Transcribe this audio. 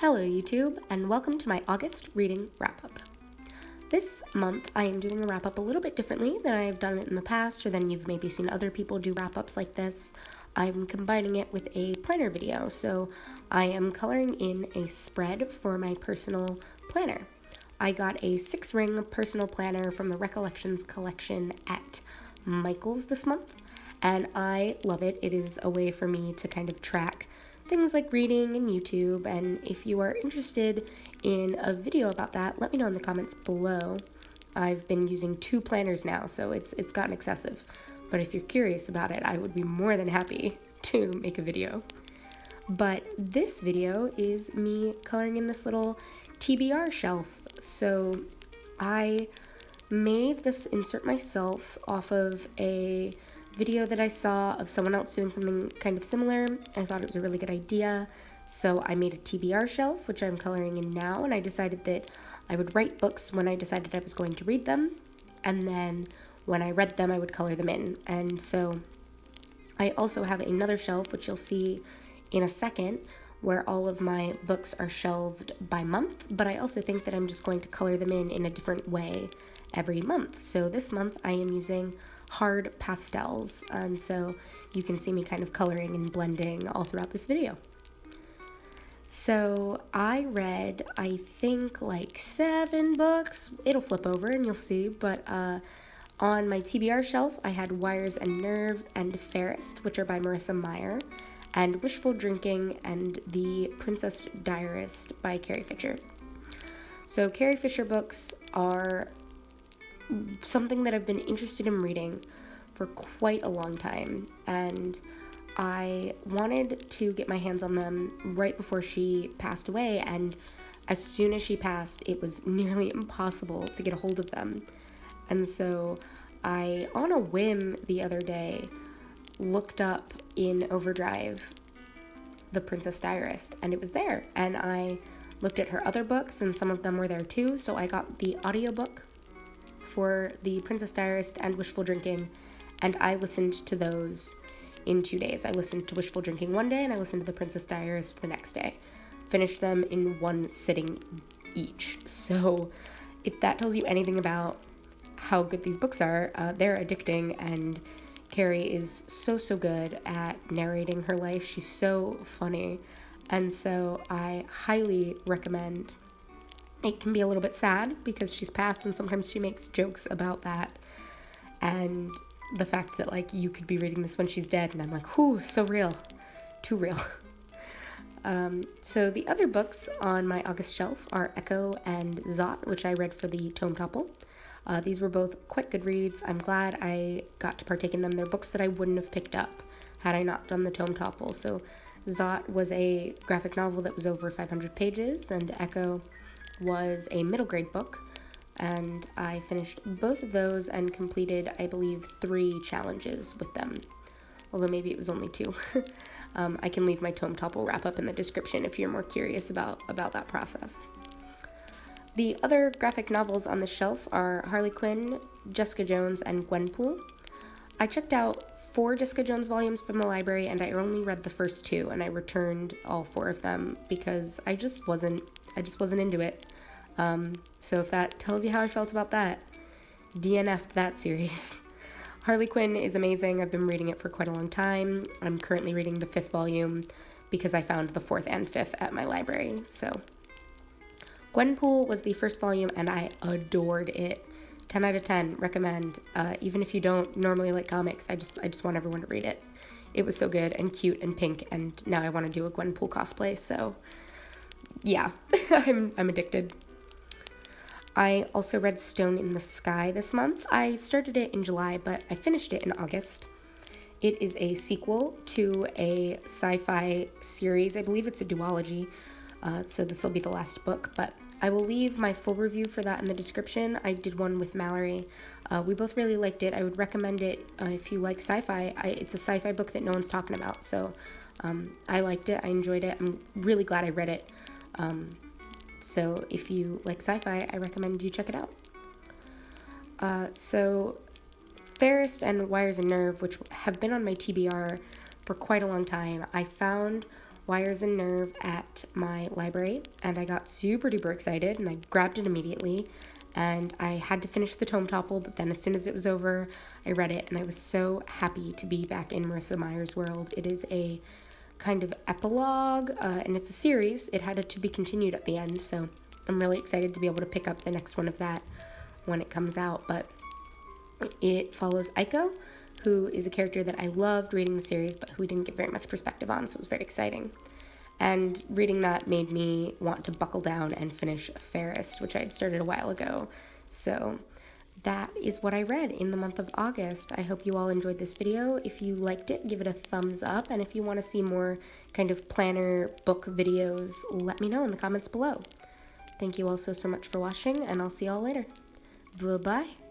Hello YouTube, and welcome to my August reading wrap-up. This month I am doing a wrap-up a little bit differently than I have done it in the past, or than you've maybe seen other people do wrap-ups like this. I'm combining it with a planner video, so I am coloring in a spread for my personal planner. I got a 6-ring personal planner from the Recollections collection at Michael's this month, and I love it. It is a way for me to kind of track things like reading and YouTube, and if you are interested in a video about that, let me know in the comments below. I've been using 2 planners now, so it's gotten excessive, but if you're curious about it, I would be more than happy to make a video. But this video is me coloring in this little TBR shelf. So I made this insert myself off of a video that I saw of someone else doing something kind of similar. I thought it was a really good idea, so I made a TBR shelf, which I'm coloring in now, and I decided that I would write books when I decided I was going to read them, and then when I read them I would color them in. And so I also have another shelf, which you'll see in a second, where all of my books are shelved by month, but I also think that I'm just going to color them in a different way every month. So this month I am using hard pastels, and so you can see me kind of coloring and blending all throughout this video. So I read, I think, like 7 books. It'll flip over and you'll see, but on my TBR shelf I had Wires and Nerve and Fairest, which are by Marissa Meyer, and Wishful Drinking and The Princess Diarist by Carrie Fisher. So Carrie Fisher books are something that I've been interested in reading for quite a long time, and I wanted to get my hands on them right before she passed away, and as soon as she passed it was nearly impossible to get a hold of them. And so I, on a whim the other day, looked up in Overdrive The Princess Diarist, and it was there, and I looked at her other books and some of them were there too, so I got the audiobook for The Princess Diarist and Wishful Drinking, and I listened to those in 2 days. I listened to Wishful Drinking one day and I listened to The Princess Diarist the next day. Finished them in 1 sitting each. So if that tells you anything about how good these books are, they're addicting, and Carrie is so good at narrating her life. She's so funny, and so I highly recommend. It can be a little bit sad because she's passed, and sometimes she makes jokes about that and the fact that, like, you could be reading this when she's dead, and I'm like, whoo, so real, too real. So the other books on my August shelf are Echo and Zot, which I read for the Tome Topple. These were both quite good reads. I'm glad I got to partake in them. They're books that I wouldn't have picked up had I not done the Tome Topple. So Zot was a graphic novel that was over 500 pages, and Echo was a middle grade book, and I finished both of those and completed, I believe, 3 challenges with them. Although maybe it was only 2. I can leave my Tome Topple wrap-up in the description if you're more curious about that process. The other graphic novels on the shelf are Harley Quinn, Jessica Jones, and Gwenpool. I checked out 4 Jessica Jones volumes from the library, and I only read the first 2, and I returned all 4 of them because I just wasn't into it. So if that tells you how I felt about that, DNF'd that series. Harley Quinn is amazing. I've been reading it for quite a long time. I'm currently reading the 5th volume because I found the 4th and 5th at my library, so. Gwenpool was the 1st volume, and I adored it. 10 out of 10, recommend. Even if you don't normally like comics, I just want everyone to read it. It was so good and cute and pink, and now I want to do a Gwenpool cosplay, so yeah, I'm addicted. I also read Stone in the Sky this month. I started it in July, but I finished it in August. It is a sequel to a sci-fi series. I believe it's a duology, so this will be the last book, but I will leave my full review for that in the description. I did one with Mallory. We both really liked it. I would recommend it if you like sci-fi. It's a sci-fi book that no one's talking about, so I liked it. I enjoyed it. I'm really glad I read it. So if you like sci-fi, I recommend you check it out. So Fairest and Wires and Nerve, which have been on my TBR for quite a long time, I found Wires and Nerve at my library, and I got super duper excited and I grabbed it immediately, and I had to finish the Tome Topple, but then as soon as it was over I read it and I was so happy to be back in Marissa Meyer's world. It is a kind of epilogue and it's a series. It had a to be continued at the end, so I'm really excited to be able to pick up the next one of that when it comes out. But it follows Aiko, who is a character that I loved reading the series but who we didn't get very much perspective on, so it was very exciting. And reading that made me want to buckle down and finish Fairest, which I had started a while ago. So that is what I read in the month of August. I hope you all enjoyed this video. If you liked it, give it a thumbs up, and if you want to see more kind of planner book videos, let me know in the comments below. Thank you all so much for watching, and I'll see y'all later. Bye-bye.